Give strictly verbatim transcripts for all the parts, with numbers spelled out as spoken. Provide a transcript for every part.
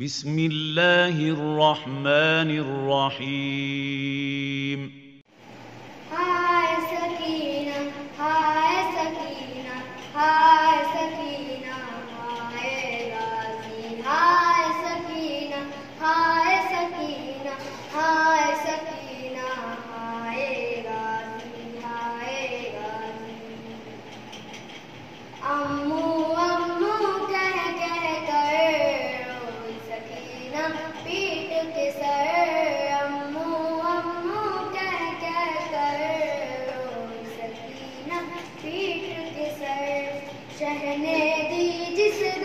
बिस्मिल्लाहिर्रहमानिर्रहीम। हाय सकीना, हाय सकीना, हाय सकीना, हाय राजी, हाय सकीना, हाय सकीना, हाय सकीना, हाय राजी, हाय राजी। अम्मू अम्मू कह कह कर रोई सकीना पीठ के सर। अम्मू अम्मू कह कह कर रोई सकीना पीठ के सर। शहने दी जिस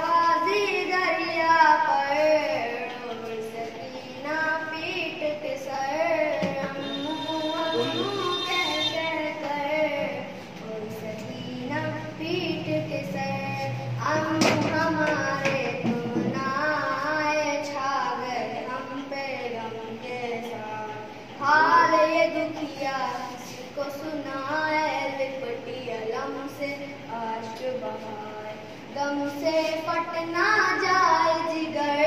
गाजी दरिया पर रोई सकीना पीठ के सर। अम्मू अम्मू कह कह कर रोई सकीना पीठ के सर। अम्मू हमारे तो ना आए छा गए हम पे गम के साथ। हाल ये दुखिया किसको सुनाए लिपटी अलम से आश बहार। गम से फटना जाए जिगर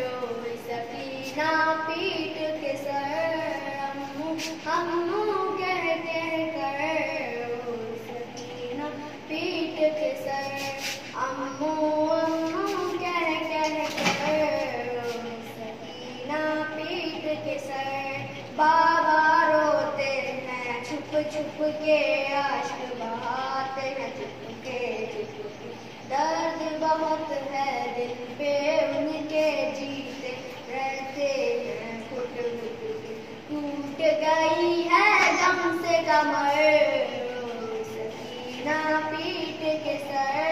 रोई सकीना पीठ के सर। अम्मू अम्मू कह कह कर रोई सकीना पीठ के सर। अम्मू अम्मू कह कह कर रोई सकीना पीठ के सर। बाबा रोते हैं छुप छुप के आंसू बहाते हैं छुप के छुप के। दर्द बहुत है दिल पे उनके जीते रहते हैं फुट फुट। टूट गई है गम से कमर रोई सकीना पीठ के सर।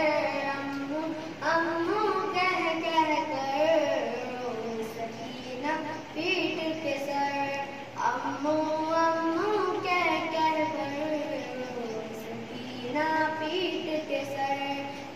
अम्मू अम्मू कह कह कर रोई सकीना पीठ के सर। अम्मू अम्मू कह कह कर रोई सकीना पीठ के सर।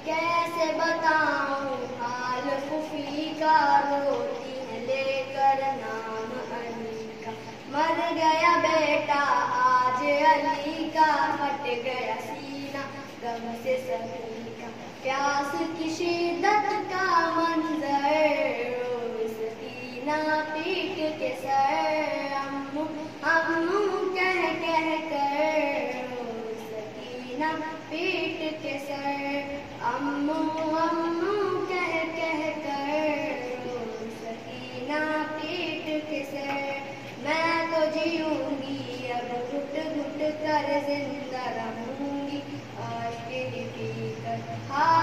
कैसे बताऊं हाल फुफी का रोती है लेकर नाम अली का। मर गया बेटा आज अली का फट गया सीना गम से सभी का। प्यास की शिद्दत का मंजर रोई सकीना पीठ के सर। अम्मू अम्मू कह कह कर रोई सकीना पीठ के सर। अम्मू अम्मू कह कह कर रोई सकीना पीठ के सर। मैं तो जीऊंगी अब घुट घुट कर जिंदा रहूंगी आज के दिन तक।